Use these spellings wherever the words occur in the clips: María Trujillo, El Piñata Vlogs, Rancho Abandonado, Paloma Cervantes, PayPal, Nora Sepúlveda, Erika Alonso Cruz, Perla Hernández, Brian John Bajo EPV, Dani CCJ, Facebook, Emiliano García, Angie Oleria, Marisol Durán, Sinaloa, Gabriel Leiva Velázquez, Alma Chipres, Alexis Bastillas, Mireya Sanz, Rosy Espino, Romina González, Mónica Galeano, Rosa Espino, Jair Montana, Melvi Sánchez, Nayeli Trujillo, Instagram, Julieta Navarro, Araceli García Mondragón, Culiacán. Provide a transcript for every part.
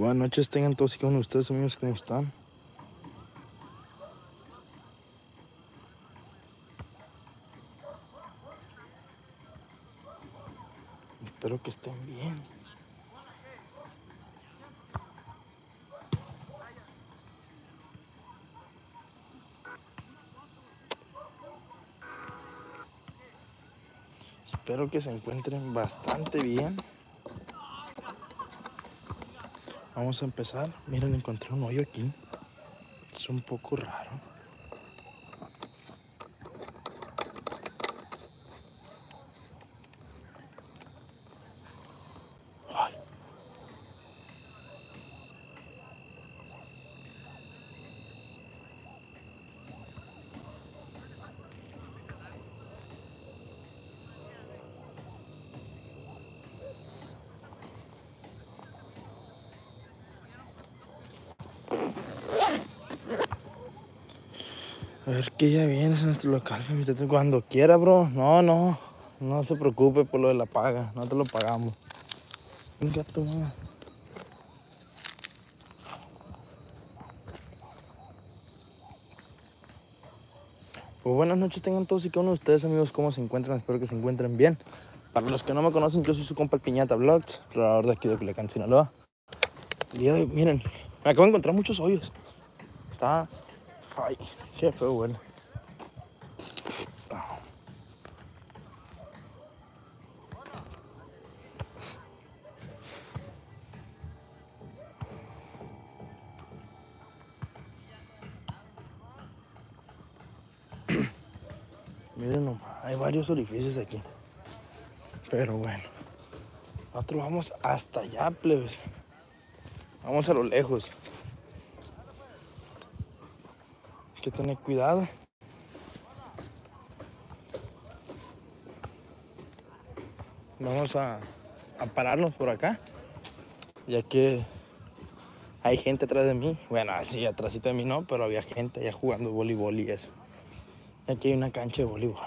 Buenas noches, tengan todos y cada uno de ustedes, amigos, ¿cómo están? Espero que estén bien. Espero que se encuentren bastante bien. Vamos a empezar. Miren, encontré un hoyo aquí. Es un poco raro. Ay. A ver que ya vienes a nuestro local cuando quiera, bro. No se preocupe por lo de la paga. No te lo pagamos. Venga, toma. Pues buenas noches tengan todos y cada uno de ustedes, amigos. ¿Cómo se encuentran? Espero que se encuentren bien. Para los que no me conocen, yo soy su compa El Piñata Vlogs, grabador de aquí de Culiacán, Sinaloa. Y hoy, miren, me acabo de encontrar muchos hoyos. Está... Ay, qué feo, bueno. Miren nomás, hay varios orificios aquí. Pero bueno, nosotros vamos hasta allá, plebes. Vamos a lo lejos. Hay que tener cuidado. Vamos a pararnos por acá, ya que hay gente atrás de mí. Bueno, así atrásito de mí no, pero había gente allá jugando voleibol y eso. Aquí hay una cancha de voleibol.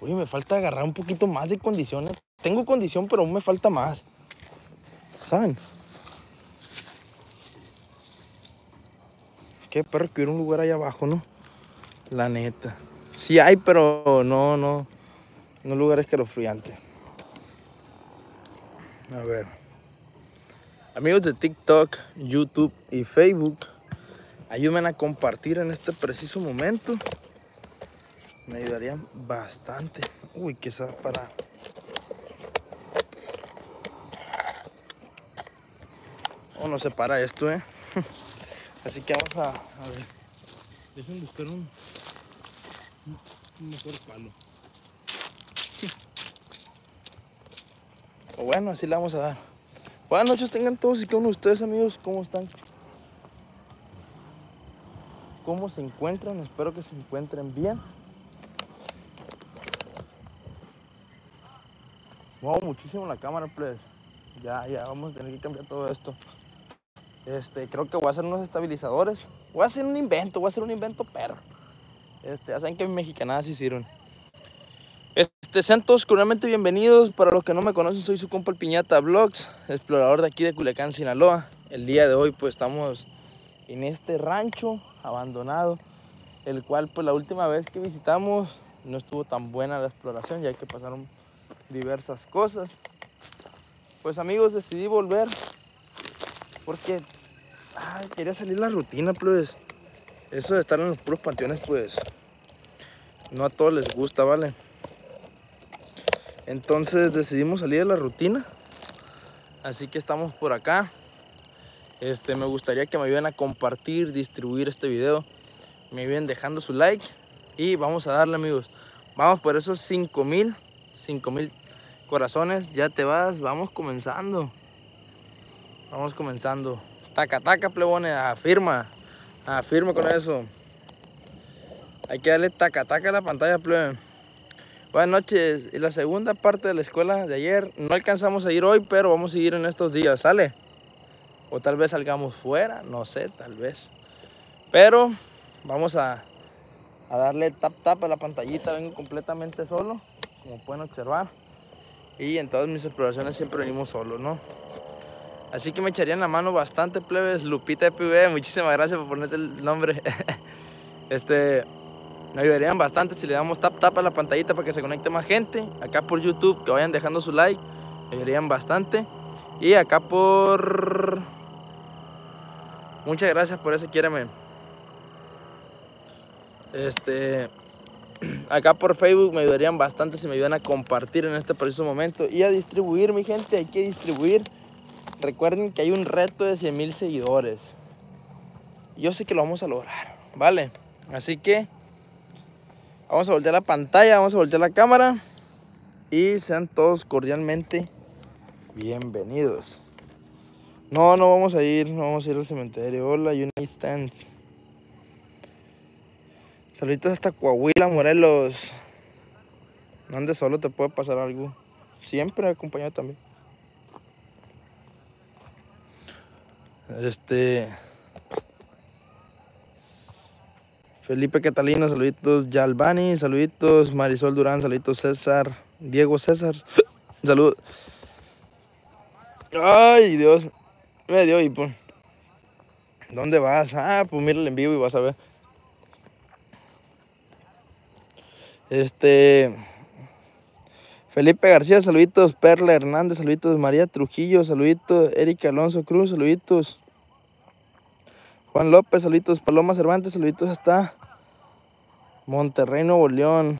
Uy, me falta agarrar un poquito más de condiciones. Tengo condición, pero aún me falta más, ¿saben? Qué perro que hubiera un lugar allá abajo, ¿no? La neta. Sí hay, pero no lugares que los friantes. A ver. Amigos de TikTok, YouTube y Facebook, ayúdenme a compartir en este preciso momento. Me ayudarían bastante. Uy, quizás para... Oh, no se para esto, ¿eh? Así que vamos a ver. Dejen buscar un mejor palo. O bueno, así le vamos a dar. Buenas noches tengan todos y cada uno de ustedes, amigos. ¿Cómo están? ¿Cómo se encuentran? Espero que se encuentren bien. Muevo muchísimo la cámara, please. Ya vamos a tener que cambiar todo esto. Creo que voy a hacer unos estabilizadores. Voy a hacer un invento, perro. Ya saben que mis mexicanadas sí sirven. Sean todos cordialmente bienvenidos. Para los que no me conocen, soy su compa El Piñata Vlogs, explorador de aquí de Culiacán, Sinaloa. El día de hoy, pues, estamos en este rancho abandonado, el cual, pues, la última vez que visitamos no estuvo tan buena la exploración, ya que pasaron diversas cosas. Pues, amigos, decidí volver porque quería salir la rutina, pues. Eso de estar en los puros panteones, pues, no a todos les gusta, ¿vale? Entonces decidimos salir de la rutina. Así que estamos por acá. Me gustaría que me ayuden a compartir, distribuir este video. Me ayuden dejando su like. Y vamos a darle, amigos. Vamos por esos 5,000 corazones. Ya te vas, vamos comenzando. Vamos comenzando. Taca, taca, plebones. Afirma. Afirma con eso. Hay que darle taca, taca a la pantalla, plebe. Buenas noches. Y la segunda parte de la escuela de ayer. No alcanzamos a ir hoy, pero vamos a ir en estos días. ¿Sale? O tal vez salgamos fuera. No sé, tal vez. Pero vamos a darle tap, tap a la pantallita. Vengo completamente solo, como pueden observar. y en todas mis exploraciones siempre venimos solos, ¿no? Así que me echarían la mano bastante, plebes. Lupita EPV, muchísimas gracias por ponerte el nombre. Me ayudarían bastante si le damos tap a la pantallita para que se conecte más gente. Acá por YouTube, que vayan dejando su like, me ayudarían bastante. Y acá por... muchas gracias por ese quiéreme. Acá por Facebook me ayudarían bastante si me ayudan a compartir en este preciso momento y a distribuir, mi gente, hay que distribuir. Recuerden que hay un reto de 100,000 seguidores. Yo sé que lo vamos a lograr, ¿vale? Así que vamos a voltear la pantalla, vamos a voltear la cámara y sean todos cordialmente bienvenidos. No vamos a ir, no vamos a ir al cementerio. Hola, United Stands. Saluditos hasta Coahuila, Morelos. No andes solo, te puede pasar algo. Siempre acompañado también. Felipe Catalina, saluditos. Yalbani, saluditos. Marisol Durán, saluditos. César, Diego César, saludos. Ay, Dios, me dio hipo. ¿Dónde vas? Ah, pues míralo en vivo y vas a ver. Felipe García, saluditos. Perla Hernández, saluditos. María Trujillo, saluditos. Erika Alonso Cruz, saluditos. Juan López, saluditos. Paloma Cervantes, saluditos hasta Monterrey, Nuevo León.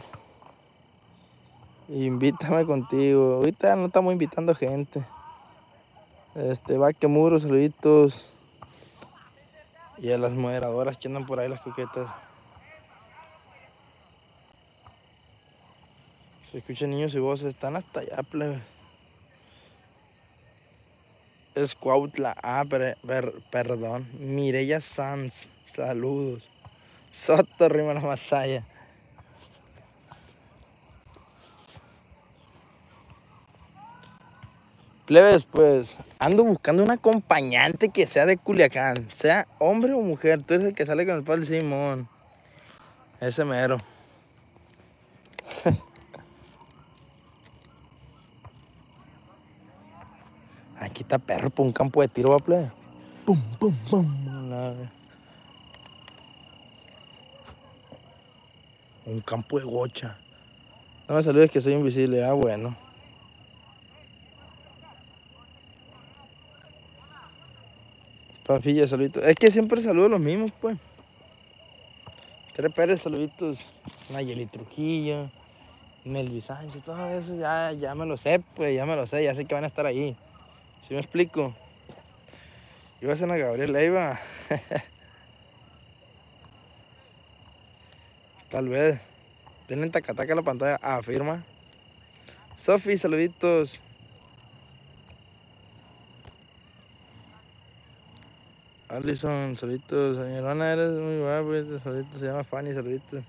Invítame contigo. Ahorita no estamos invitando gente. Vaquemuro, saluditos. Y a las moderadoras que andan por ahí, las coquetas. Se escuchan niños y voces, están hasta allá, plebe. Escuautla, perdón. Mireya Sanz, saludos. Soto, rima la masaya. Plebes, pues, ando buscando un acompañante que sea de Culiacán. Sea hombre o mujer, tú eres el que sale con el padre Simón. Ese mero. Aquí está perro por un campo de tiro, va, plebe. Pum, pum, pum. Un campo de gocha. No me saludes que soy invisible. Ah, bueno. Papilla, saluditos. Es que siempre saludo a los mismos, pues. Tres Pérez, saluditos. Nayeli Trujillo, Melvi Sánchez, todo eso ya me lo sé, pues. Ya me lo sé, ya sé que van a estar ahí. ¿Sí me explico? Iba a ser a Gabriel Leiva. Tal vez. Denle tacataca a la pantalla. Afirma. Sofi, saluditos. Alison, saluditos. Mi hermana, eres muy guapo. Saluditos. Se llama Fanny, saluditos.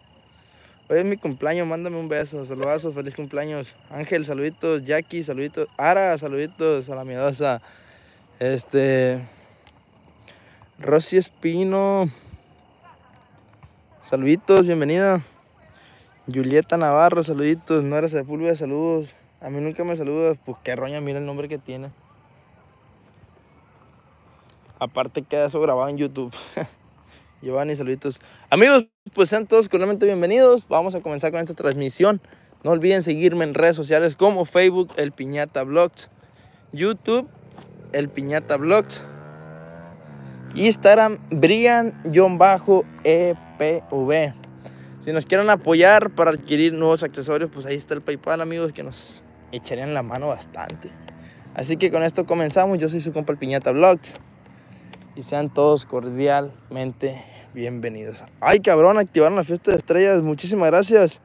Hoy es mi cumpleaños, mándame un beso, saludazo, feliz cumpleaños. Ángel, saluditos. Jackie, saluditos. Ara, saluditos a la miedosa. Rosy Espino, saluditos, bienvenida. Julieta Navarro, saluditos. Nora Sepúlveda, saludos. A mí nunca me saludas, pues qué roña, mira el nombre que tiene. Aparte queda eso grabado en YouTube. Giovanni, saluditos. Amigos, pues sean todos cordialmente bienvenidos. Vamos a comenzar con esta transmisión. No olviden seguirme en redes sociales como Facebook, El Piñata Vlogs, YouTube, El Piñata Vlogs, Instagram, Brian John Bajo EPV. Si nos quieren apoyar para adquirir nuevos accesorios, pues ahí está el PayPal, amigos, que nos echarían la mano bastante. Así que con esto comenzamos. Yo soy su compa El Piñata Vlogs. Y sean todos cordialmente bienvenidos. Ay, cabrón, activaron la fiesta de estrellas. Muchísimas gracias.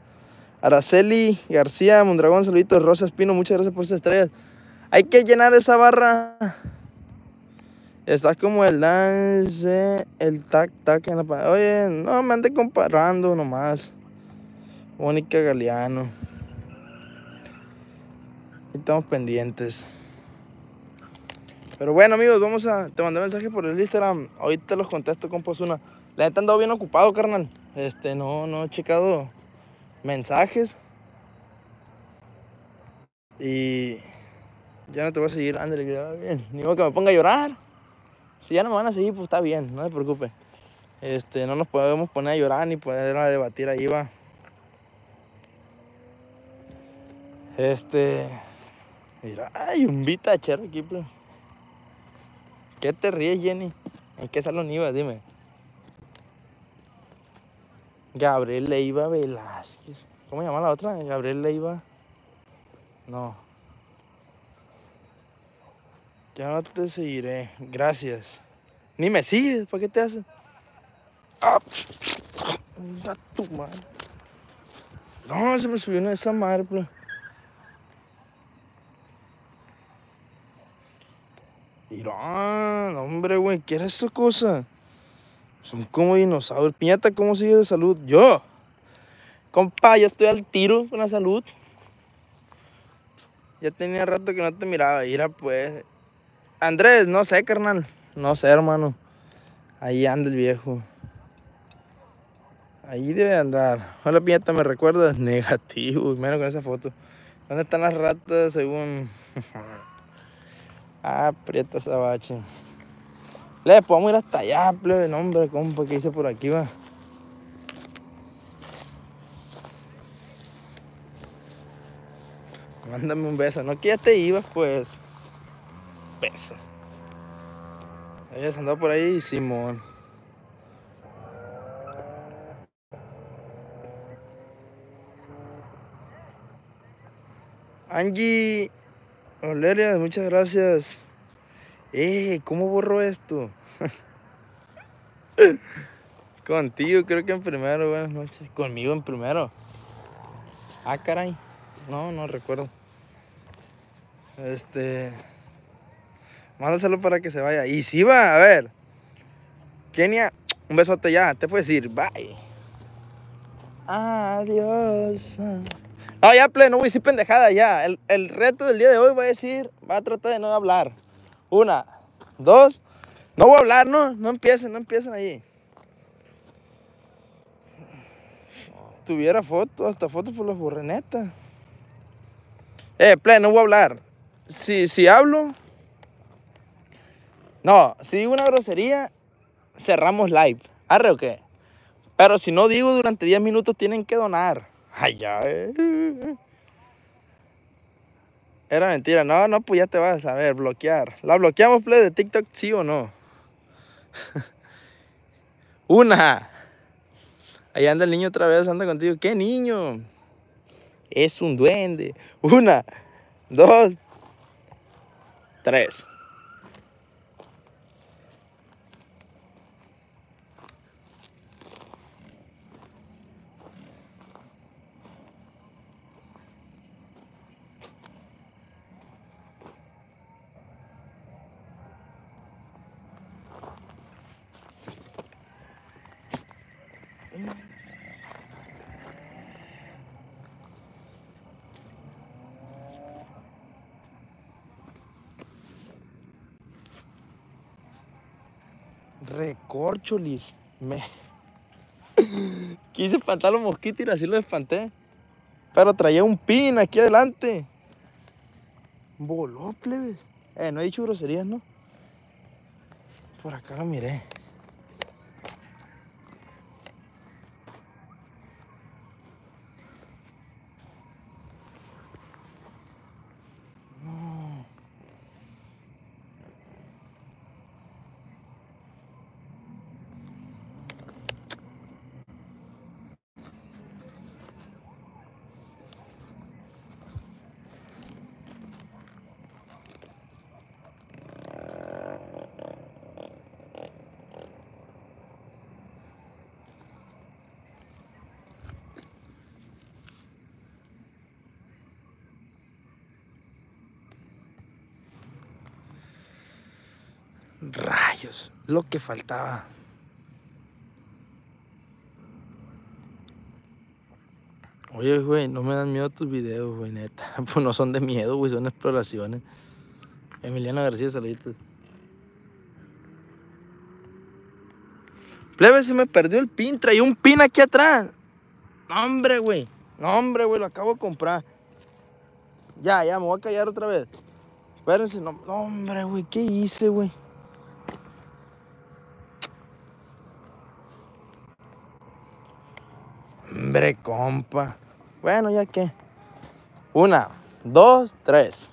Araceli García Mondragón, saluditos. Rosa Espino, muchas gracias por esas estrellas. Hay que llenar esa barra. Está como el dance, el tac en la pantalla. Oye, no me ande comparando nomás. Mónica Galeano. Estamos pendientes. Pero bueno, amigos, vamos a... Te mandé mensaje por el Instagram. Hoy te los contesto, compa Osuna. La neta andado bien ocupado, carnal. No he checado mensajes. Y ya no te voy a seguir, ándale, que va bien. Ni modo que me ponga a llorar. Si ya no me van a seguir, pues está bien, no se preocupe. No nos podemos poner a llorar ni poder a debatir ahí, va. Mira, hay un bitachero aquí, pero... ¿Qué te ríes, Jenny? ¿En qué salón ibas? Dime. Gabriel Leiva Velázquez. ¿Cómo se llama la otra? Gabriel Leiva. No. Ya no te seguiré. Gracias. Ni me sigues. ¿Para qué te haces? ¡Ah! ¡Mira tu madre! No, se me subió una de esa madre, pero... Irán, hombre, güey, ¿qué era esa cosa? Son como dinosaurios. Piñata, ¿cómo sigues de salud? Yo, compa, yo estoy al tiro con la salud. Ya tenía rato que no te miraba. Ira, pues. Andrés, no sé, carnal. No sé, hermano. Ahí anda el viejo. Ahí debe de andar. Hola, Piñata, ¿me recuerdas? Negativo, menos con esa foto. ¿Dónde están las ratas según...? Aprieta esa bache. Le podemos ir hasta allá, plebe. No, hombre, compa, que hice por aquí, va. Mándame un beso. No, que ya te ibas, pues. Besos. Ellas andado por ahí, simón. Angie Oleria, muchas gracias. ¿Cómo borro esto? Contigo creo que en primero, buenas noches. Conmigo en primero. Ah, caray. No, no recuerdo. Mándaselo para que se vaya. Y sí va, a ver. Kenia, un besote ya. Te puedes ir, bye. Adiós. No, ya, pleno, no voy a decir pendejada ya. El reto del día de hoy va a decir, va a tratar de no hablar. Una, dos, no voy a hablar, no, no empiecen ahí. Tuviera fotos, hasta fotos por los borrenetas. Pleno, no voy a hablar. Si hablo, no, si digo una grosería, cerramos live. ¿Arre o qué? Pero si no digo durante 10 minutos, tienen que donar. Ay, ya, Era mentira. No, no, pues ya te vas a ver, bloquear. ¿La bloqueamos, play, de TikTok, sí o no? Una. Ahí anda el niño otra vez, anda contigo. ¿Qué niño? Es un duende. Una, dos, tres. Recorcholis. Me quise espantar los mosquitos y así los espanté. Pero traía un pin aquí adelante. Voló, plebes. No he dicho groserías, ¿no? Por acá lo miré. Rayos, lo que faltaba. Oye, güey, no me dan miedo tus videos, güey, neta. Pues no son de miedo, güey, son exploraciones. Emiliano García, saluditos. Plebe, se me perdió el pin, traía un pin aquí atrás. No, hombre, güey, lo acabo de comprar. Ya, me voy a callar otra vez. Espérense, no, hombre, güey, ¿qué hice, güey? Hombre, compa. Bueno, ya que. 1, 2, 3.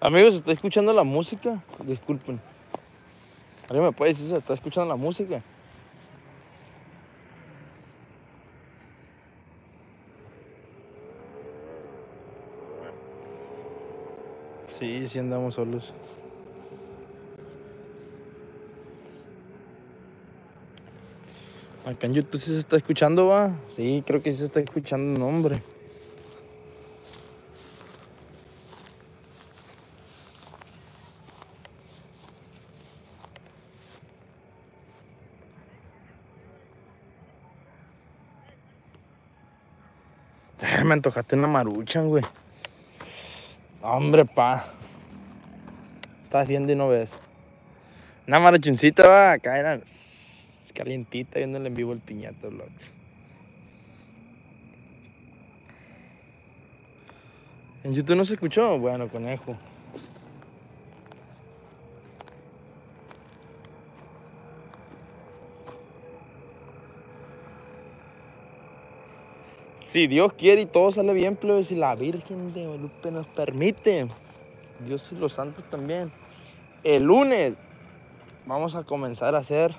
Amigos, ¿está escuchando la música? Disculpen. ¿Alguien me puede decir si está escuchando la música? Sí, sí andamos solos. Acá en YouTube sí se está escuchando, ¿va? Sí, creo que sí se está escuchando, no, hombre. Me antojaste una maruchan, güey. Hombre, pa. Estás viendo y no ves. Una maruchancita, va. Acá era calientita viéndole en vivo el Piñata Vlogs. ¿En YouTube no se escuchó? Bueno, conejo. Si Dios quiere y todo sale bien, plebe, si la Virgen de Guadalupe nos permite, Dios y los santos también, el lunes vamos a comenzar a hacer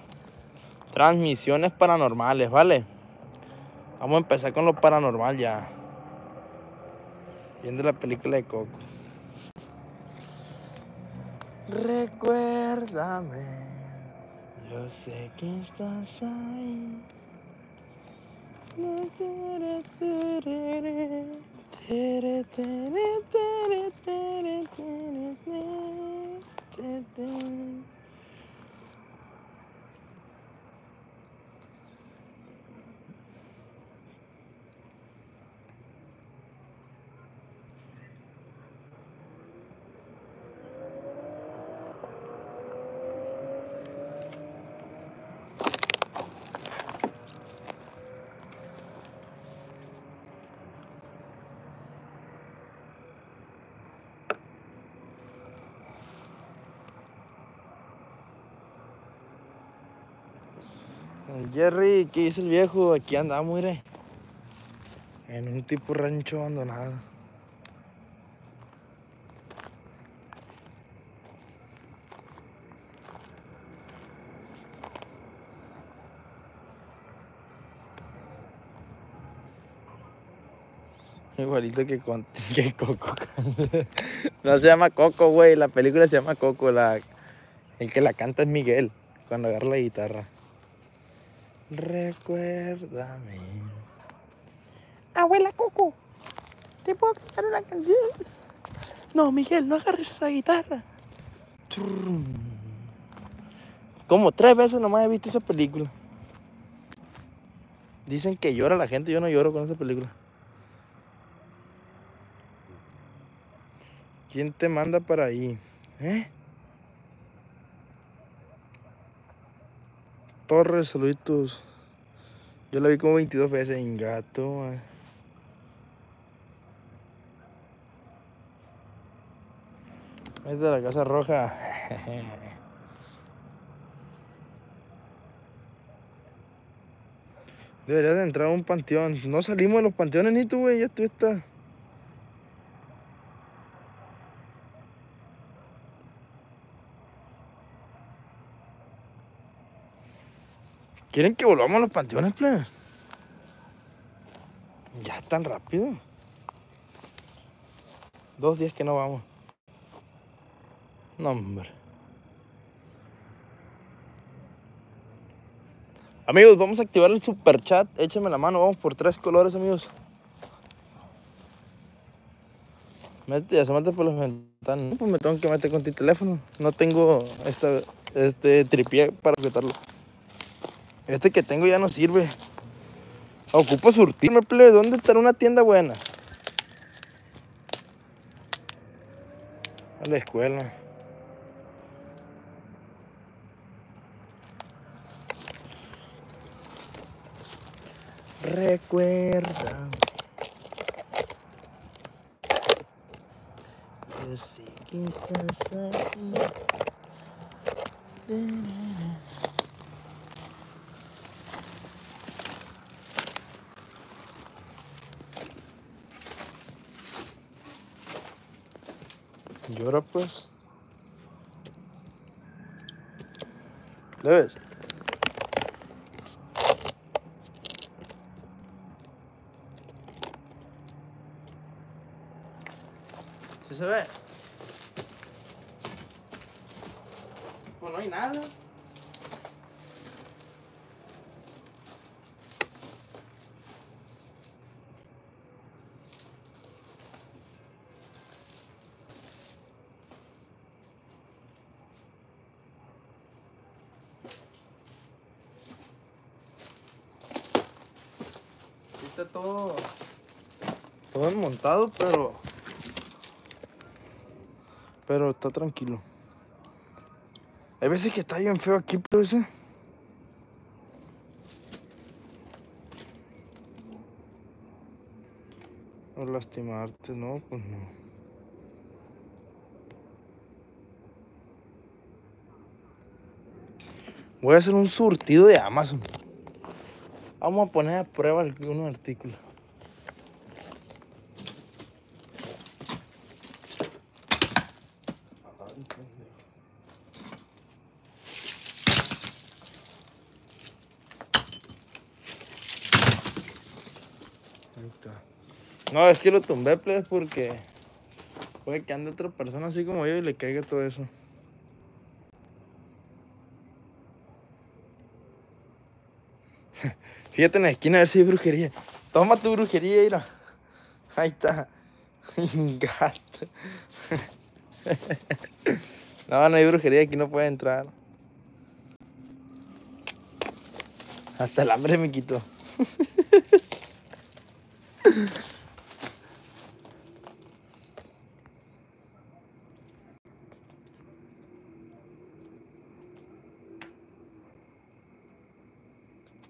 transmisiones paranormales, ¿vale? Vamos a empezar con lo paranormal ya. Viendo la película de Coco. Recuérdame, yo sé que estás ahí. Jerry, ¿qué dice el viejo? Aquí andamos, mire. En un tipo rancho abandonado. Igualito que Coco. No se llama Coco, güey. La película se llama Coco. El que la canta es Miguel, cuando agarra la guitarra. Recuérdame. Abuela Coco, ¿te puedo cantar una canción? No, Miguel, no agarres esa guitarra. Como 3 veces nomás he visto esa película. Dicen que llora la gente, yo no lloro con esa película. ¿Quién te manda para ahí? ¿Eh? Torres, saluditos. Yo la vi como 22 veces en gato. Es de la Casa Roja. Deberías de entrar a un panteón. No salimos de los panteones ni tú, güey. Ya tú estás. ¿Quieren que volvamos a los panteones, plebe? Ya tan rápido. 2 días que no vamos. No, hombre. Amigos, vamos a activar el super chat. Échame la mano, vamos por 3 colores, amigos. Ya se mete por las ventanas. Pues me tengo que meter con tu teléfono. No tengo este tripié para apretarlo. Este que tengo ya no sirve. Ocupo surtirme, plebe. ¿Dónde estará una tienda buena? A la escuela. Recuerda. Yo sé que estás aquí. Y ahora pues ¿le ves? ¿Sí se ve? Pues no hay nada. Está todo desmontado, pero está tranquilo. Hay veces que está bien feo aquí, pero ese no lastimarte, no, pues no. Voy a hacer un surtido de Amazon. Vamos a poner a prueba algunos artículos. Ahí está. No, es que lo tumbé, plebes, porque puede que ande otra persona así como yo y le caiga todo eso. Fíjate en la esquina a ver si hay brujería. Toma tu brujería, mira. Ahí está. Ingato. No hay brujería, aquí no puede entrar. Hasta el hambre me quitó.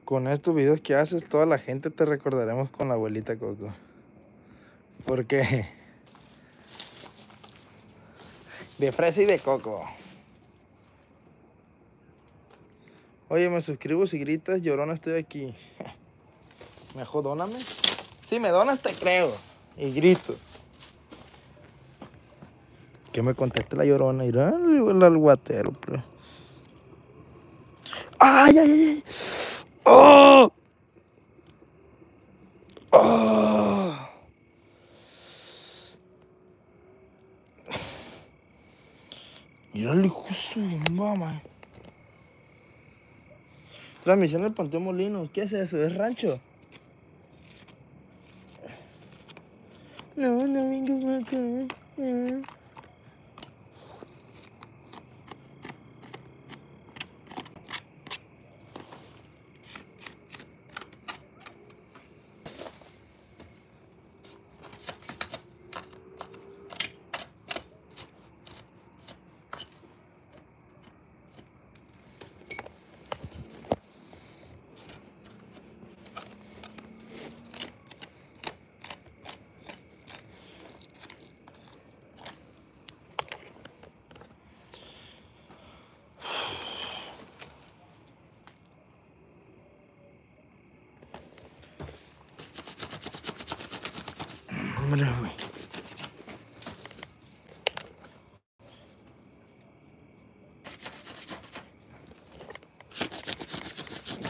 Con estos videos que haces, toda la gente te recordaremos con la abuelita Coco. Porque de fresa y de coco. Oye, me suscribo si gritas, llorona, estoy aquí. Mejor dóname. Si me donas, te creo. Y grito. Que me conteste la llorona. Irá al guatero, pero... ¡Ay, ay, ay! ¡Oh! ¡Oh! Mira el hijo de su mamá. Transmisión del Panteón Molino. ¿Qué es eso? ¿Es rancho? No, no vengo para acá.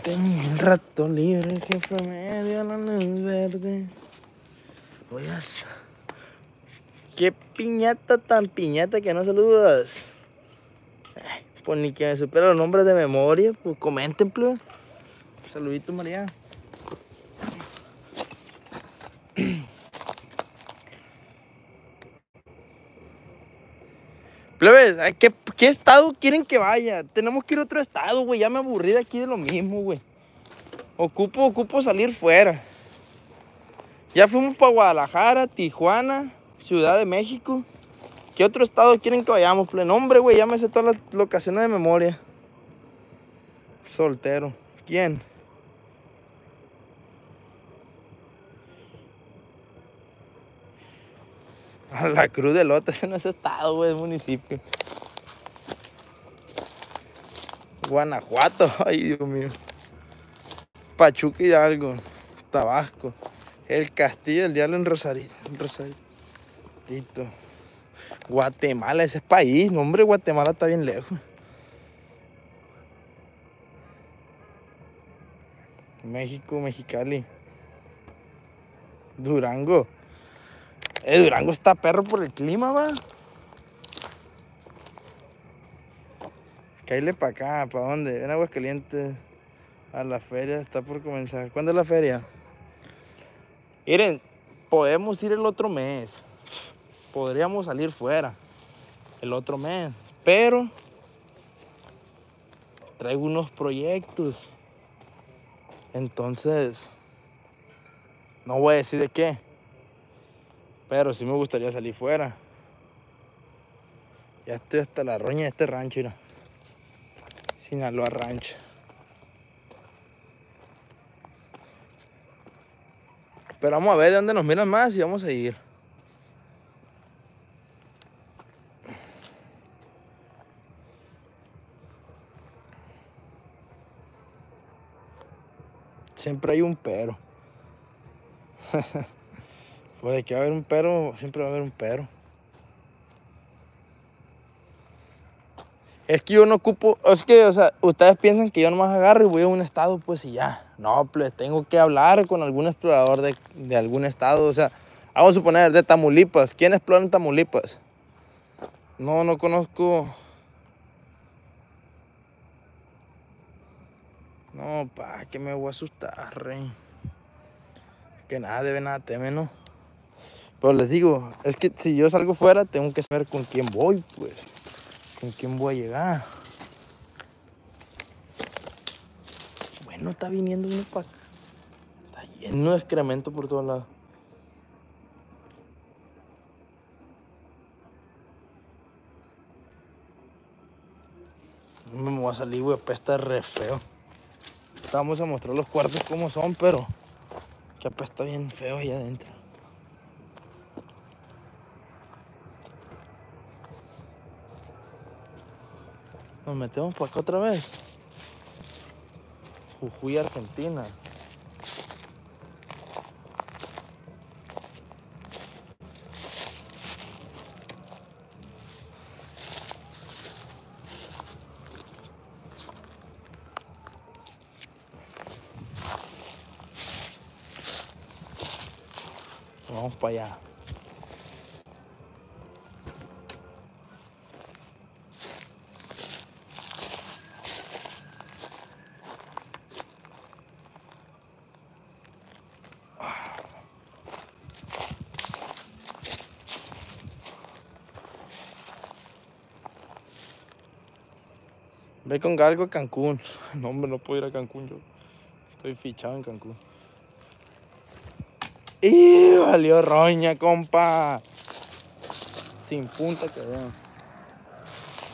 Tengo un rato libre, el jefe me dio la luz verde. Voy a... ¡Qué piñata tan piñata que no saludas! Pues ni que me supera los nombres de memoria, pues comenten, please. Saludito, María. Plebes, ¿a qué estado quieren que vaya? Tenemos que ir a otro estado, güey. Ya me aburrí de aquí de lo mismo, güey. Ocupo salir fuera. Ya fuimos para Guadalajara, Tijuana, Ciudad de México. ¿Qué otro estado quieren que vayamos? No, hombre, güey, ya me sé todas las locaciones de memoria. Soltero. ¿Quién? A la Cruz de Lota, ese no es estado, güey, es municipio. Guanajuato, ay Dios mío, Pachuca Hidalgo, Tabasco, el Castillo del Diablo en Rosarito, listo. Guatemala, ese es país, no hombre, Guatemala está bien lejos. México, Mexicali, Durango. Durango está perro por el clima, va. Cáile para acá, ¿para dónde? Ven a Aguascalientes, a la feria, está por comenzar. ¿Cuándo es la feria? Miren, podemos ir el otro mes. Podríamos salir fuera el otro mes, pero traigo unos proyectos. Entonces, no voy a decir de qué, pero sí me gustaría salir fuera. Ya estoy hasta la roña de este rancho, mira. Sinaloa Rancho. Pero vamos a ver de dónde nos miran más y vamos a ir. Siempre hay un pero. Pues de que va a haber un pero, siempre va a haber un pero. Es que yo no ocupo, es que, o sea, ustedes piensan que yo nomás agarro y voy a un estado, pues y ya. No, pues tengo que hablar con algún explorador de algún estado, o sea, vamos a suponer de Tamaulipas. ¿Quién explora en Tamaulipas? No, no conozco. No, pa, que me voy a asustar, rey. Que nada debe, nada teme, ¿no? Pero les digo, es que si yo salgo fuera, tengo que saber con quién voy, pues. Con quién voy a llegar. Bueno, está viniendo uno para acá. Está lleno de excremento por todos lados. No me voy a salir, güey, apesta re feo. Vamos a mostrar los cuartos como son, pero que apesta bien feo ahí adentro. Nos metemos por acá otra vez. Jujuy, Argentina. Vamos para allá. Ve con galgo a Cancún. No, hombre, no puedo ir a Cancún yo. Estoy fichado en Cancún. ¡Y valió roña, compa! Sin punta que veo.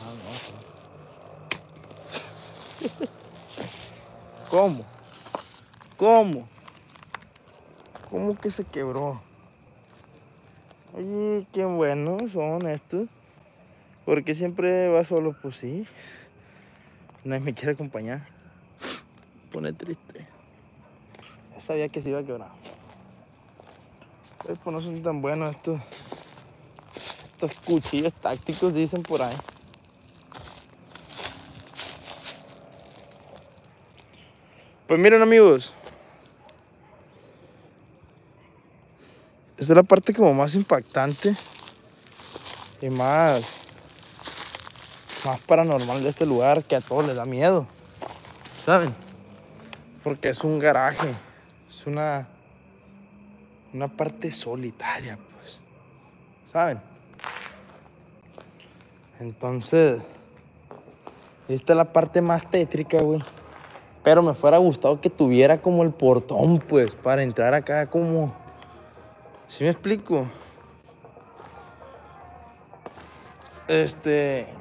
Ah, no. ¿Cómo? ¿Cómo? ¿Cómo que se quebró? Oye, qué buenos son estos. ¿Por qué siempre va solo? Pues sí. Nadie me quiere acompañar. Pone triste. Ya sabía que se iba a quebrar. Pues no son tan buenos estos cuchillos tácticos, dicen por ahí. Pues miren, amigos, esta es la parte como más impactante y más paranormal de este lugar, que a todos les da miedo, ¿saben? Porque es un garaje, es una parte solitaria, pues, ¿saben? Entonces, esta es la parte más tétrica, güey. Pero me fuera gustado que tuviera como el portón, pues, para entrar acá como... ¿Sí me explico?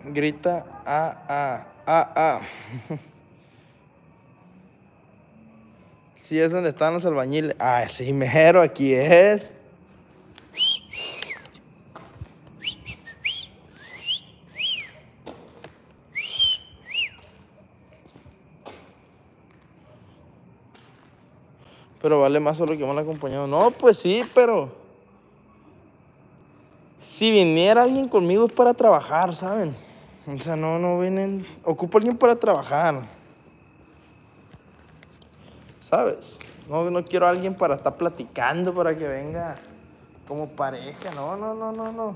Grita a. Sí, es donde están los albañiles. Ah, sí, mero, aquí es. Pero vale más solo que mal acompañado. No, pues sí, pero... si viniera alguien conmigo es para trabajar, ¿saben? O sea, no vienen... ocupo a alguien para trabajar, ¿sabes? No quiero a alguien para estar platicando, para que venga como pareja. No.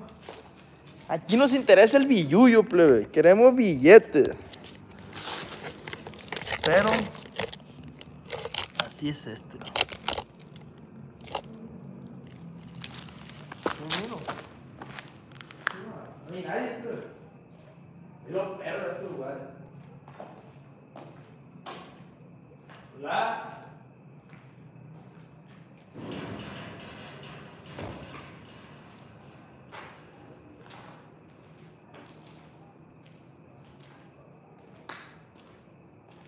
Aquí nos interesa el billuyo, plebe. Queremos billetes. Pero... así es esto. No hay nadie, plebe. Es los perros de estos lugares. Hola.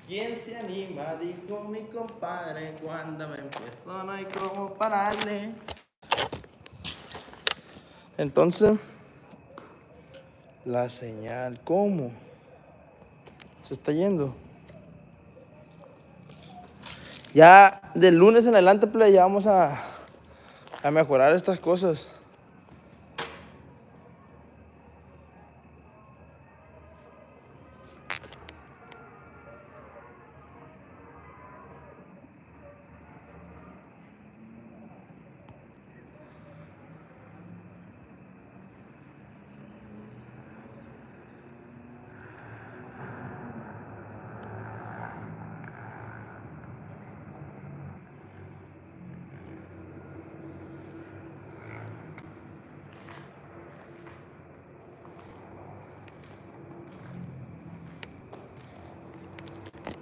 ¿Quién se anima? Dijo mi compadre, cuando me empezó no hay como pararle. Entonces, la señal, ¿cómo? Se está yendo. Ya del lunes en adelante, play, ya vamos a mejorar estas cosas.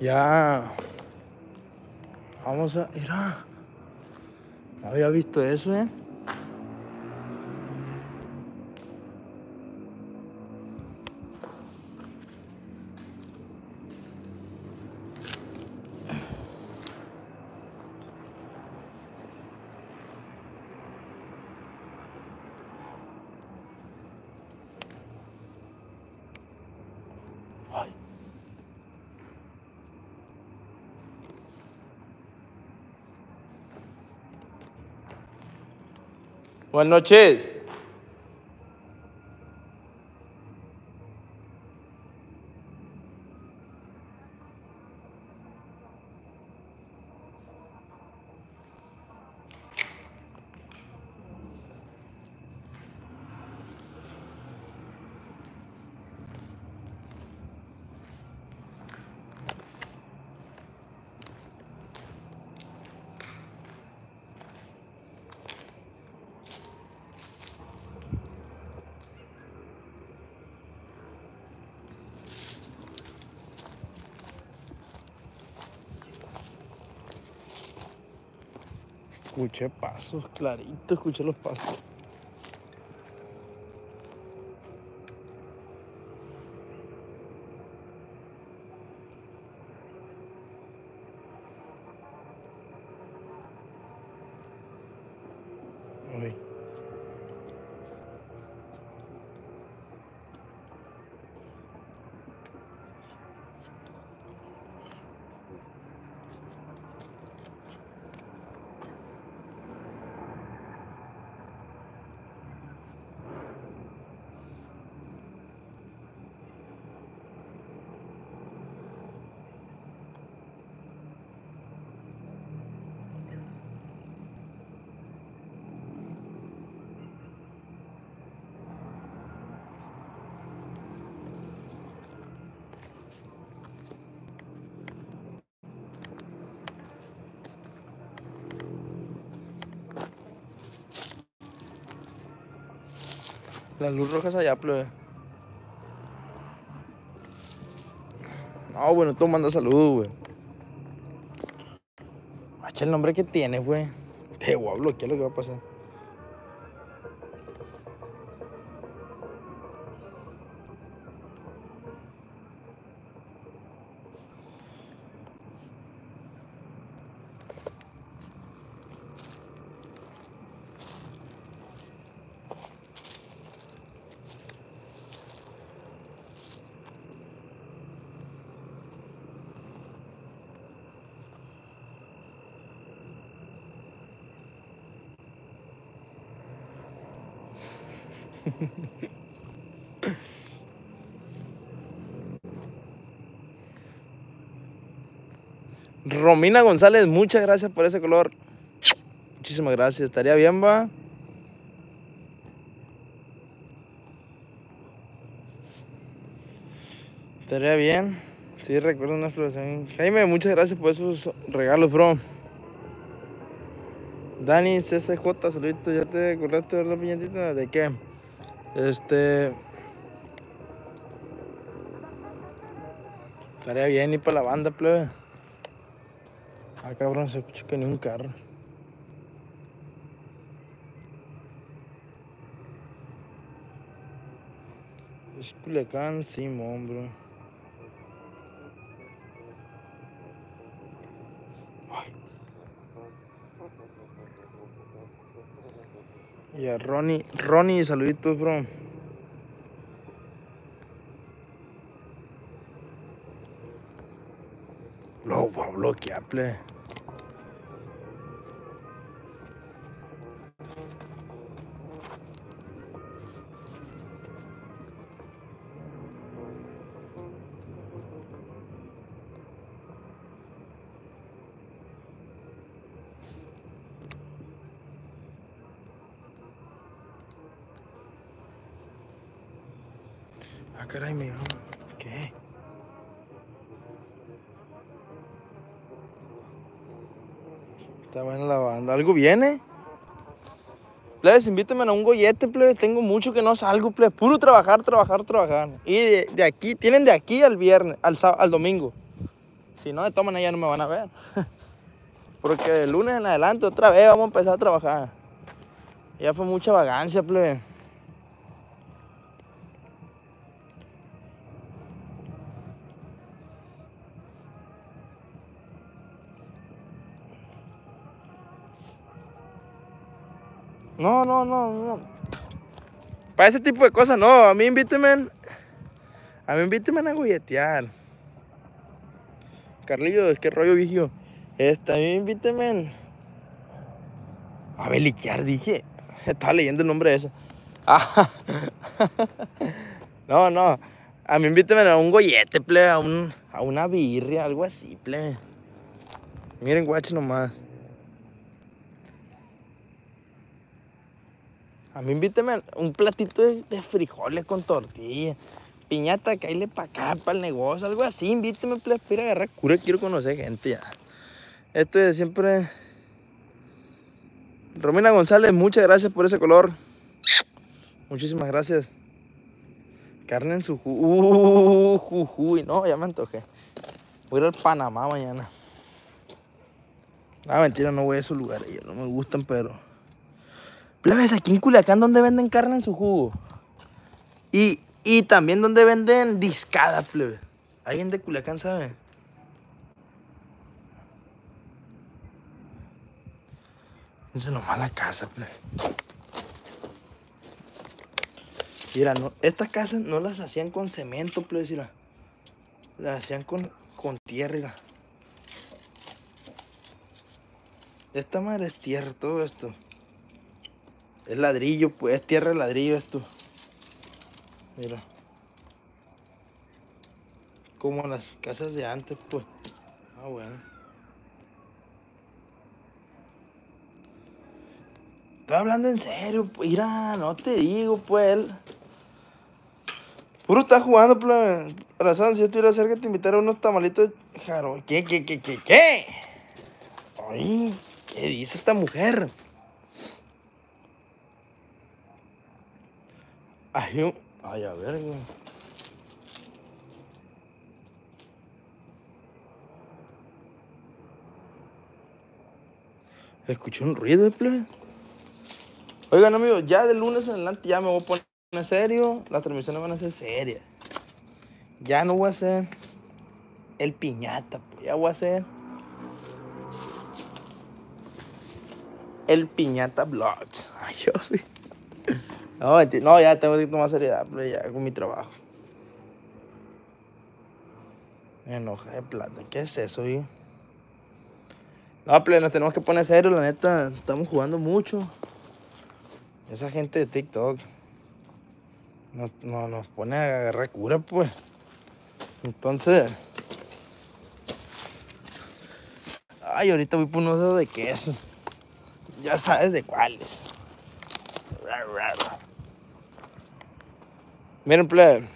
Ya, vamos a... mira, no había visto eso, ¿eh? Buenas noches. Escuché pasos, clarito, escuché los pasos. Uy. La luz roja es allá, plebe. No, bueno, tú manda saludos, güey. Macha el nombre que tienes, güey. Te voy a bloquear lo que va a pasar. Romina González, muchas gracias por ese color. Muchísimas gracias. Estaría bien, va. Estaría bien. Sí, recuerdo una exploración. Jaime, muchas gracias por esos regalos, bro. Dani CCJ, saludito. ¿Ya te acordaste de ver la piñatita? ¿De qué? Estaría bien ir para la banda, plebe. Ah, cabrón, se escucha que ni un carro. Es Culiacán, Simón, bro. Ay. Y a Ronnie, saluditos, bro. Lo voy a bloquear, ple. Ah, caray, me llamo. ¿Qué? Estaba en la banda. ¿Algo viene? Plebes, invítame a un gollete, plebes. Tengo mucho que no salgo, plebes. Puro trabajar, trabajar. Y de aquí, tienen de aquí al viernes, al domingo. Si no, de todas maneras ya no me van a ver. Porque el lunes en adelante otra vez vamos a empezar a trabajar. Ya fue mucha vagancia, plebes. No, no. Para ese tipo de cosas, no. A mí invíteme. A mí invíteme a golletear. Carlillos, qué rollo, vigio. A mí invíteme a beliquear, dije. Estaba leyendo el nombre de eso. Ah. No. A mí invíteme a un gollete, ple. A una birria, algo así, ple. Miren, guacho nomás. A mí invíteme un platito de frijoles con tortilla. Piñata, caile para acá, para el negocio, algo así. Invíteme, please, para ir a agarrar cura. Quiero conocer gente ya. Esto es siempre... Romina González, muchas gracias por ese color. Muchísimas gracias. Carne en su jujuy. No, ya me antojé. Voy a ir al Panamá mañana. Ah, mentira, no voy a esos lugares. No me gustan, pero... Plebes, aquí en Culiacán, ¿dónde venden carne en su jugo? Y también ¿dónde venden discada, plebe? ¿Alguien de Culiacán sabe? Esa es nomás la casa, plebe. Mira, no, estas casas no las hacían con cemento, plebe, mira. Las hacían con tierra, mira. Esta madre es tierra, todo esto. Es ladrillo, pues, es tierra de ladrillo esto. Mira. Como las casas de antes, pues. Ah, bueno. Estoy hablando en serio, pues. Mira, no te digo, pues. Puro está jugando, pues. Razón, si yo estuviera cerca, te invitaría a unos tamalitos jaro. ¿Qué? Ay, ¿qué dice esta mujer? Ay, a ver, güey. Escuché un ruido, plebe. Oigan, amigos, ya de lunes en adelante ya me voy a poner serio. Las transmisiones van a ser serias. Ya no voy a ser el piñata, pues. Ya voy a ser el Piñata Vlogs. Ay, yo sí. No, ya tengo que tomar seriedad, pero ya con mi trabajo. En hoja de plata, ¿qué es eso, hijo? No, plebe, nos tenemos que poner serio, la neta, estamos jugando mucho. Esa gente de TikTok. nos pone a agarrar cura, pues. Entonces, ay, ahorita voy por unos dedos de queso. Ya sabes de cuáles. Miren, plebe.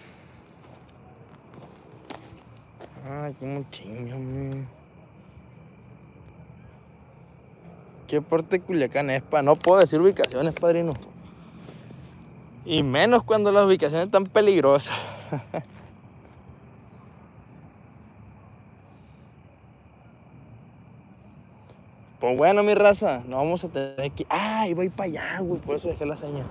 Ay, cómo chingame. ¿Qué parte de Culiacán es? No puedo decir ubicaciones, padrino. Y menos cuando las ubicaciones están peligrosas. Pues bueno, mi raza, nos vamos a tener que... ¡Ay, voy para allá, güey! Por eso dejé la señal.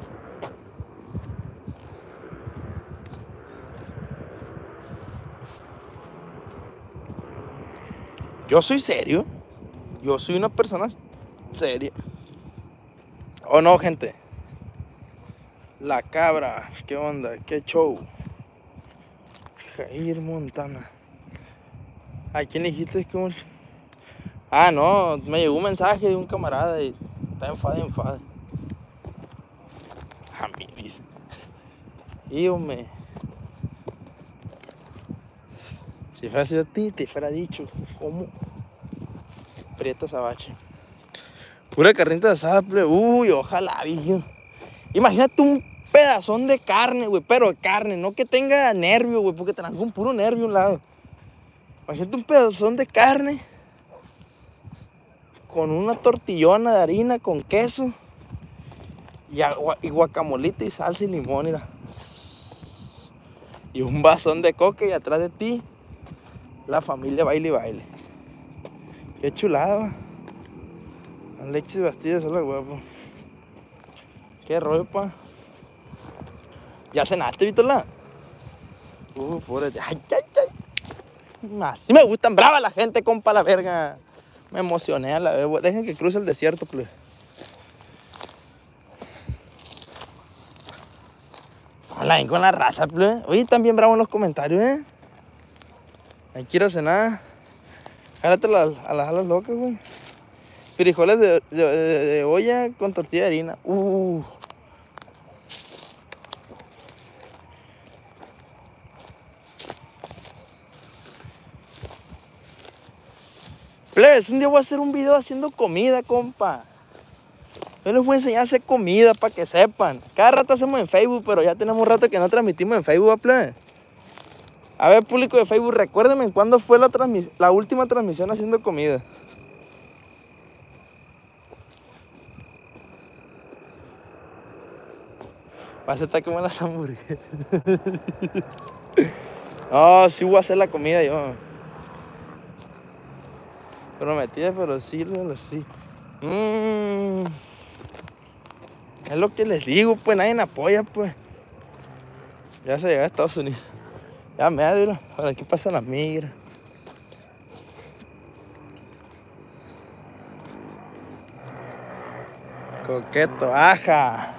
Yo soy serio. Yo soy una persona seria. ¿O no, gente? La cabra. ¿Qué onda? ¿Qué show? Jair Montana. ¿A quién le dijiste que... Ah, no, me llegó un mensaje de un camarada y está enfadado. A mí dice. Y hombre, si fuera sido a ti, te fuera dicho, ¿cómo? Prieta sabache. Pura carnita asada, uy, ojalá, viejo. Imagínate un pedazón de carne, güey, pero de carne, no que tenga nervio, güey, porque tenés un puro nervio a un lado. Imagínate un pedazón de carne con una tortillona de harina, con queso y, guacamolito y salsa y limón, mira. Y un vasón de coca y atrás de ti la familia baile y baile. Qué chulada. Alexis Bastillas, hola guapo. Qué rollo, pa. ¿Ya cenaste, Vítola? Pobre. Ay, ay, ay. Así me gustan, brava la gente, compa, la verga. Me emocioné a la vez. Dejen que cruce el desierto, please. Hola, ven con la raza, please. Oye, también bravo en los comentarios, ¿eh? Hay que ir a cenar. Jálate a las alas locas, güey. Frijoles de olla con tortilla de harina. Plebes, un día voy a hacer un video haciendo comida, compa. Yo les voy a enseñar a hacer comida para que sepan. Cada rato hacemos en Facebook, pero ya tenemos un rato que no transmitimos en Facebook, plebes. A ver, público de Facebook, recuérdenme cuándo fue la última transmisión haciendo comida. Vas a estar como las hamburguesas. No, sí voy a hacer la comida yo. Prometida, pero sí, Es lo que les digo, pues, nadie me apoya, pues. Ya se llega a Estados Unidos. Ya me adiro, ahora aquí pasa la migra. Coqueto, aja.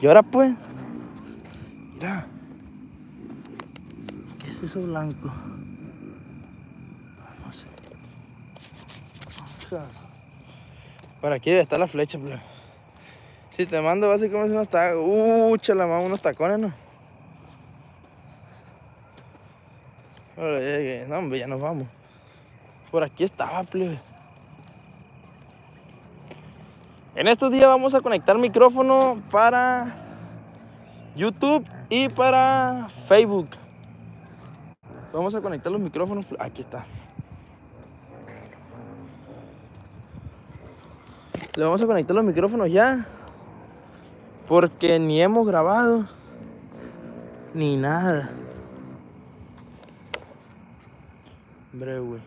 Y ahora, pues, mira. ¿Qué es eso blanco? Por aquí debe estar la flecha, plebe. Si te mando, vas a comerse unos tacos. Chala, mamá, unos tacones, ¿no? No, hombre, ya nos vamos. Por aquí estaba, plebe. En estos días vamos a conectar micrófono para YouTube y para Facebook. Vamos a conectar los micrófonos, plebe. Aquí está. Le vamos a conectar los micrófonos ya, porque ni hemos grabado ni nada. Hombre, güey.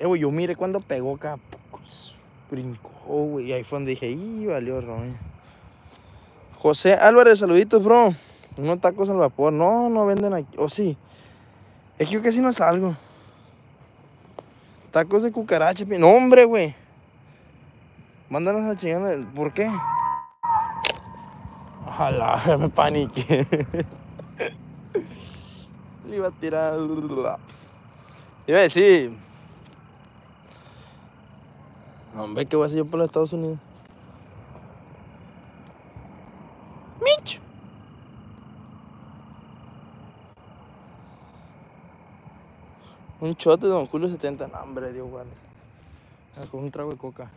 Güey, yo miré cuando pegó acá, brincó, güey, y ahí fue donde dije, y valió, Rome. José Álvarez, saluditos, bro. Unos tacos al vapor. No, no venden aquí. O sí. Es que yo casi no salgo. Tacos de cucaracha. No, hombre, güey. Mándanos a chingar. ¿Por qué? Ojalá, me paniqué. Le iba a tirar. Iba a decir. Hombre, ¿qué voy a hacer yo por los Estados Unidos? Mich. Un shot de Don Julio 70. No, hombre, Dios guarde. Con un trago de coca.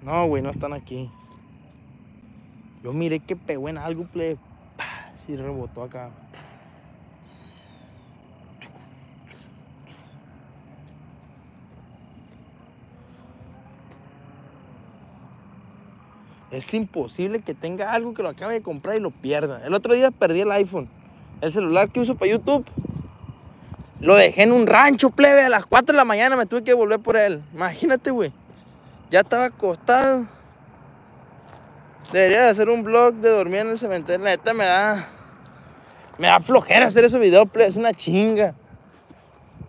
No, güey, no están aquí. Yo miré que pegó en algo, plebe. Sí rebotó acá. Es imposible que tenga algo que lo acabe de comprar y lo pierda. El otro día perdí el iPhone, el celular que uso para YouTube. Lo dejé en un rancho, plebe. A las 4 de la mañana me tuve que volver por él. Imagínate, güey. Ya estaba acostado. Debería de hacer un vlog de dormir en el cementerio. La neta me da flojera hacer ese video, plebe. Es una chinga.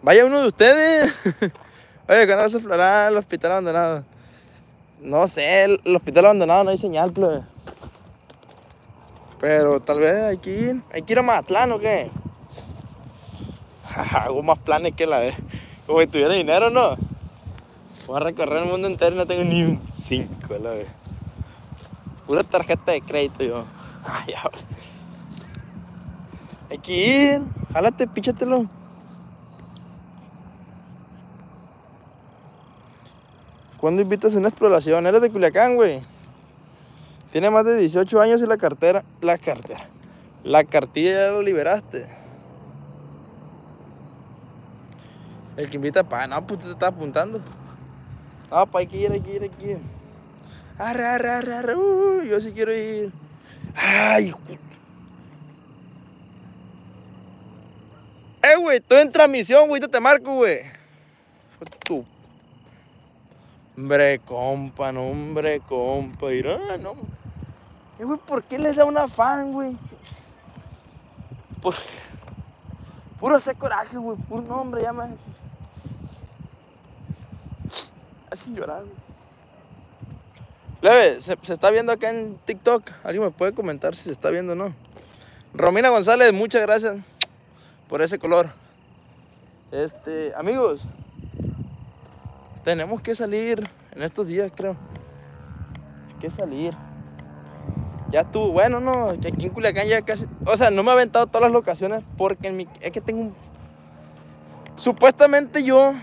Vaya uno de ustedes. Oye, ¿cuándo vas a explorar el hospital abandonado? No sé, el hospital abandonado no hay señal, plebe. Pero tal vez hay que ir. ¿Hay que ir a Mazatlán o qué? Hago más planes que la de... Como si tuviera dinero, ¿no? Voy a recorrer el mundo entero y no tengo ni un 5, la vez. Pura tarjeta de crédito, yo. Ay, ahora. Hay que ir. Jálate, píchatelo. ¿Cuándo invitas a una exploración? Eres de Culiacán, güey. Tiene más de 18 años y la cartilla ya lo liberaste. El que invita para... No, pues te está apuntando. Ah, pa, hay que ir. Arra. Yo sí quiero ir. Ay, puto. Güey, estoy en transmisión, güey, te marco, güey. Tú. Hombre, compa, irá, no. Güey, ¿por qué les da un afán, güey? Puro ese coraje, güey, puro nombre, ya me... sin llorar. Leve, se está viendo acá en TikTok. Alguien me puede comentar si se está viendo o no. Romina González, muchas gracias por ese color. Amigos, tenemos que salir en estos días, creo. Hay que salir. Ya estuvo bueno, no, que aquí en Culiacán ya casi, o sea, no me he aventado todas las locaciones porque es que tengo un... Supuestamente yo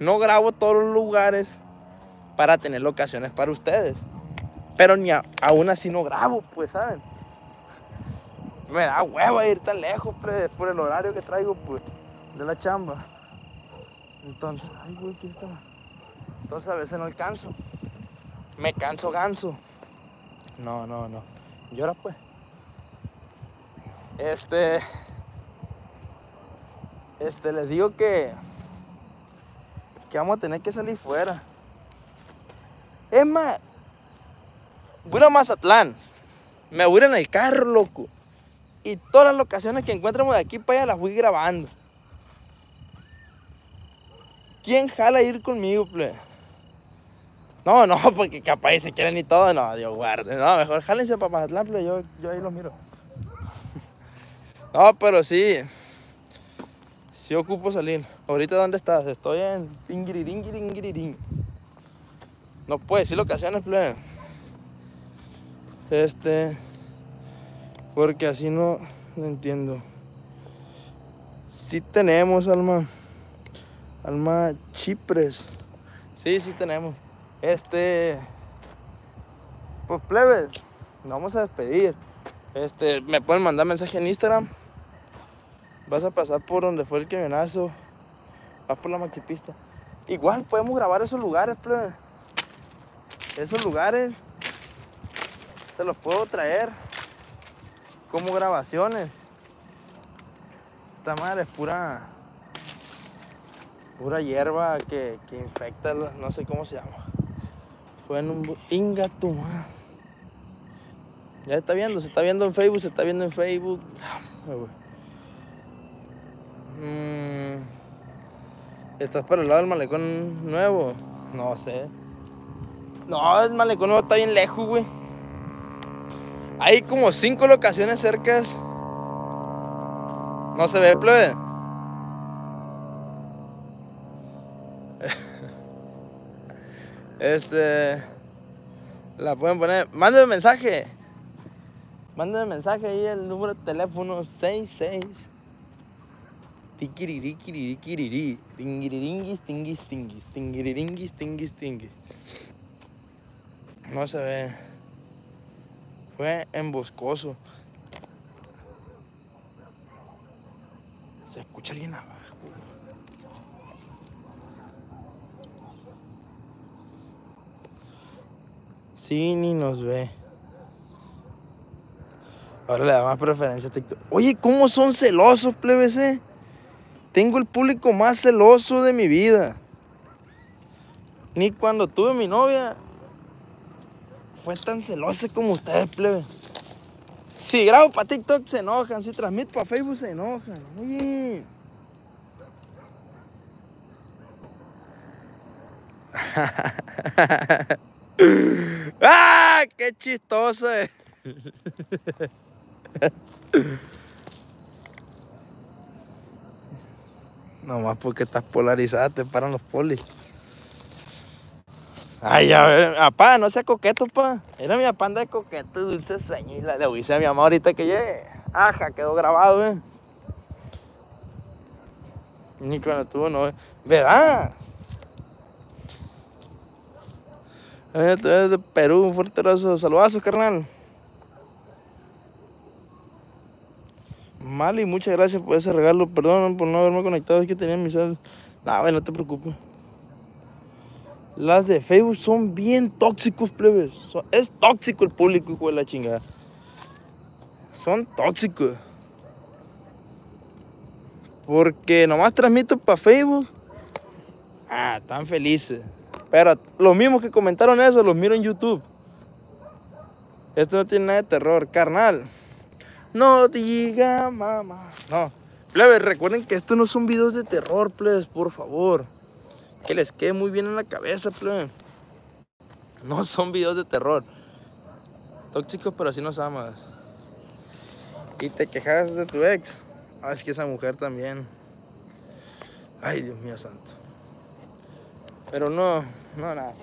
no grabo todos los lugares para tener locaciones para ustedes. Pero aún así no grabo, pues, ¿saben? Me da hueva ir tan lejos, pues, por el horario que traigo, pues, de la chamba. Entonces, ay, güey, ¿qué está? Entonces a veces no alcanzo. Me canso ganso. No. Llora, pues. Les digo que vamos a tener que salir fuera. Es más, voy a Mazatlán. Me voy en el carro, loco. Y todas las locaciones que encuentramos de aquí para allá las voy grabando. ¿Quién jala ir conmigo, ple? No, porque capaz se quieren y todo. No, Dios guarde. No, mejor jálense para Mazatlán, ple. Yo ahí los miro. No, pero sí. Sí ocupo salir. Ahorita, ¿dónde estás? Estoy en Ingiriringiringiring. No puedo decir locaciones, plebe. Porque así no lo entiendo. Sí tenemos, Alma. Alma Chipres. Sí tenemos. Pues, plebe, nos vamos a despedir. Me pueden mandar mensaje en Instagram. Vas a pasar por donde fue el camionazo. Vas por la maxipista. Igual podemos grabar esos lugares, plebe. Esos lugares se los puedo traer como grabaciones. Esta madre es pura hierba que infecta, no sé cómo se llama. Fue en un... Inga tu madre. Ya se está viendo en Facebook. ¿Estás para el lado del malecón nuevo? No sé. No, el malecón nuevo está bien lejos, güey. Hay como 5 locaciones cercas ¿No se ve, plebe? La pueden poner. Mándeme mensaje. Mándeme mensaje ahí el número de teléfono 66. Tiquiririquiririquiriri. Tingiriringuis, tinguis, tinguis. Tingiriringuis, tinguis, tinguis. No se ve. Fue emboscoso. Se escucha alguien abajo. Sí, ni nos ve. Ahora le da más preferencia a TikTok. Oye, ¿cómo son celosos, plebes? Tengo el público más celoso de mi vida. Ni cuando tuve mi novia fue tan celosa como ustedes, plebes. Si grabo para TikTok se enojan, si transmito para Facebook se enojan. Oye. ¡Ah! ¡Qué chistoso es! Nomás porque estás polarizada te paran los polis. Ay, a ver, apá, no sea coqueto, pa. Era mi apá anda de coqueto, dulce sueño. Y la le hice a mi mamá ahorita que llegue. Ajá, quedó grabado, Ni cuando tuvo no. ¿Verdad? De Perú, un fuerte abrazo. Saludazo, carnal. Mali, muchas gracias por ese regalo. Perdón por no haberme conectado, es que tenía mi sal. Nah, bueno, no te preocupes. Las de Facebook son bien tóxicos, plebes. Es tóxico el público, hijo de la chingada. Son tóxicos. Porque nomás transmito para Facebook. Ah, están felices. Pero los mismos que comentaron eso los miro en YouTube. Esto no tiene nada de terror, carnal. No diga mamá. No, plebes, recuerden que estos no son videos de terror, plebes, por favor. Que les quede muy bien en la cabeza, plebes. No son videos de terror. Tóxicos, pero así nos amas. Y te quejas de tu ex. Ah, es que esa mujer también. Ay, Dios mío santo. Pero no, no, nada.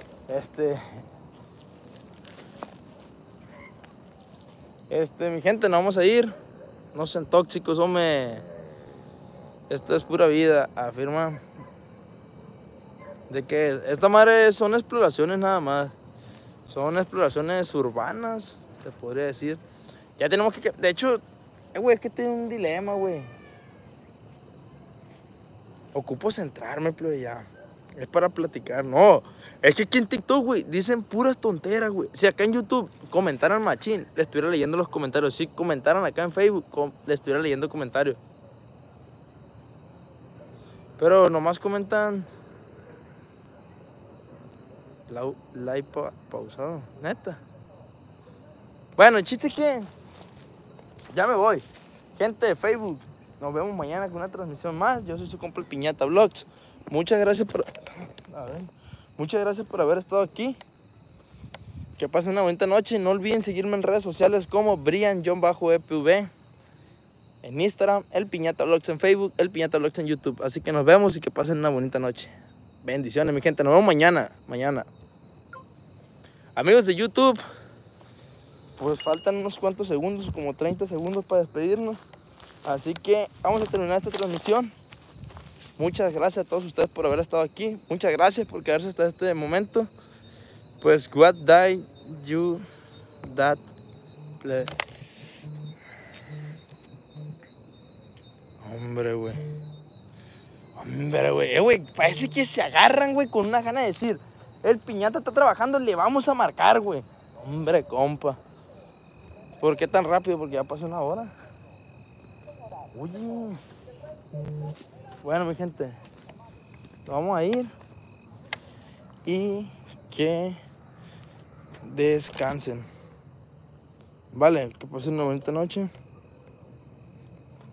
Mi gente, nos vamos a ir. No sean tóxicos, hombre. Esto es pura vida, afirma. De que esta madre son exploraciones nada más. Son exploraciones urbanas, te podría decir. Ya tenemos que... De hecho, güey, es que tengo un dilema, güey. Ocupo centrarme, plebe, ya. Es para platicar, no. Es que aquí en TikTok, güey, dicen puras tonteras, güey. Si acá en YouTube comentaran machín, le estuviera leyendo los comentarios. Si comentaran acá en Facebook, le estuviera leyendo comentarios. Pero nomás comentan... Like pausado, neta. Bueno, el chiste es que... Ya me voy. Gente de Facebook, nos vemos mañana con una transmisión más. Yo soy su compa El Piñata Vlogs. Muchas gracias por... A ver. Muchas gracias por haber estado aquí. Que pasen una bonita noche. No olviden seguirme en redes sociales como Brian John Bajo EPV. En Instagram, El Piñata Vlogs en Facebook, El Piñata Vlogs en YouTube. Así que nos vemos y que pasen una bonita noche. Bendiciones, mi gente. Nos vemos mañana. Mañana. Amigos de YouTube, pues faltan unos cuantos segundos, como 30 segundos para despedirnos. Así que vamos a terminar esta transmisión. Muchas gracias a todos ustedes por haber estado aquí. Muchas gracias por quedarse hasta este momento. Pues, what did you that play? Hombre, güey. Hombre, güey. Parece que se agarran, güey, con una gana de decir: el Piñata está trabajando, le vamos a marcar, güey. Hombre, compa. ¿Por qué tan rápido? Porque ya pasó una hora. Oye. Bueno, mi gente, nos vamos a ir y que descansen. Vale, que pasen una bonita noche.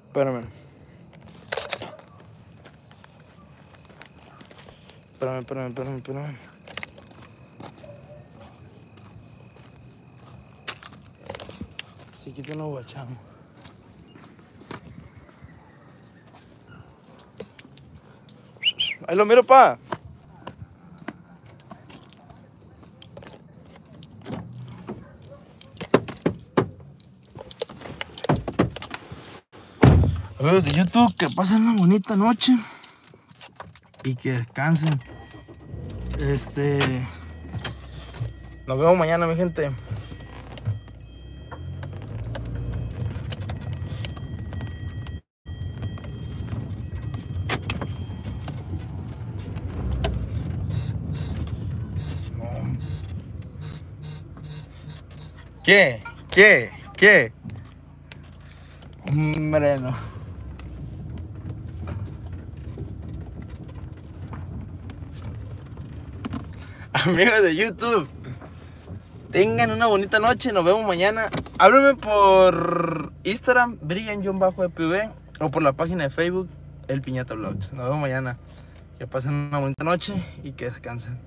Espérame. Espérame. Si quito nos guachamos. Ahí lo miro, pa. Amigos de YouTube, que pasen una bonita noche y que descansen. Nos vemos mañana, mi gente. No. ¿Qué? ¿Qué? ¿Qué? Hombre, no. Amigos de YouTube, tengan una bonita noche, nos vemos mañana. Háblenme por Instagram, Brian John Bajo EPV, o por la página de Facebook, El Piñata Vlogs. Nos vemos mañana. Que pasen una bonita noche y que descansen.